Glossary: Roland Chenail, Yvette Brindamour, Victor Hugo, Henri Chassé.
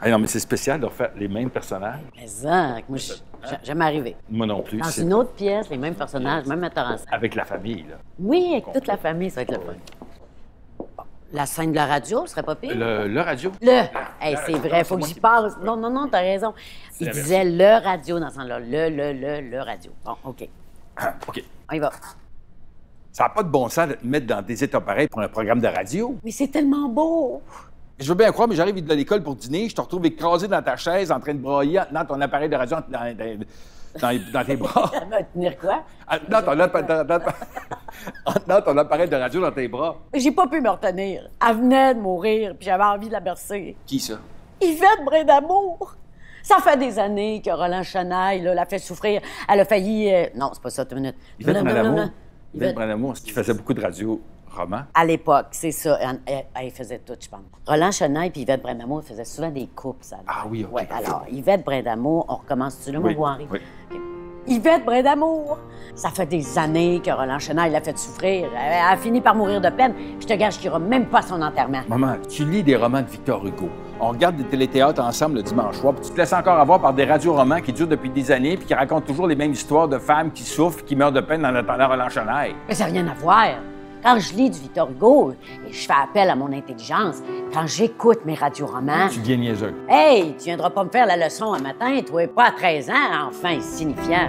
Ah non, mais c'est spécial de refaire les mêmes personnages. Mais exact. Moi, jamais arrivé. Moi non plus. Dans une autre pièce, les mêmes personnages, même metteur en scène. Avec la famille, là. Oui, avec toute la famille, ça va être le fun. La scène de la radio, ce serait pas pire? Le radio? Hey, c'est vrai, faut que j'y passe. Non, non, non, t'as raison. Il disait le radio dans ce sens-là. Le radio. Bon, OK. OK. On y va. Ça n'a pas de bon sens de te mettre dans des états pareils pour un programme de radio. Mais c'est tellement beau! Je veux bien croire, mais j'arrive de l'école pour dîner, je te retrouve écrasé dans ta chaise, en train de brailler, dans ton appareil de radio, dans tes bras. Tenir quoi? Non, ton appareil de radio dans tes bras. J'ai pas pu me retenir. Elle venait de mourir, puis j'avais envie de la bercer. Qui, ça? Yvette Brindamour! Ça fait des années que Roland Chenail l'a fait souffrir. Elle a failli... Non, c'est pas ça, 2 minutes. Yvette Brindamour? Yvette Brindamour, qui faisait beaucoup de radio. Roman. À l'époque, c'est ça. Elle faisait tout, je pense. Roland Chenail et Yvette Brindamour faisaient souvent des coupes, ça. Ah oui, OK. Ouais, alors, Yvette Brindamour, on recommence-tu là, oui, Henri? Oui. Okay. Yvette Brindamour! Ça fait des années que Roland Chenail l'a fait souffrir. Elle a fini par mourir de peine. Je te gage qu'il n'ira même pas à son enterrement. Maman, tu lis des romans de Victor Hugo. On regarde des téléthéâtres ensemble le dimanche soir, puis tu te laisses encore avoir par des radios-romans qui durent depuis des années puis qui racontent toujours les mêmes histoires de femmes qui souffrent, qui meurent de peine en attendant Roland Chenail. Mais ça n'a rien à voir. Quand je lis du Victor Hugo et je fais appel à mon intelligence, quand j'écoute mes radioromans... Tu deviens niaiseux. Hey, tu viendras pas me faire la leçon un matin, toi, pas à 13 ans, enfin insignifiant.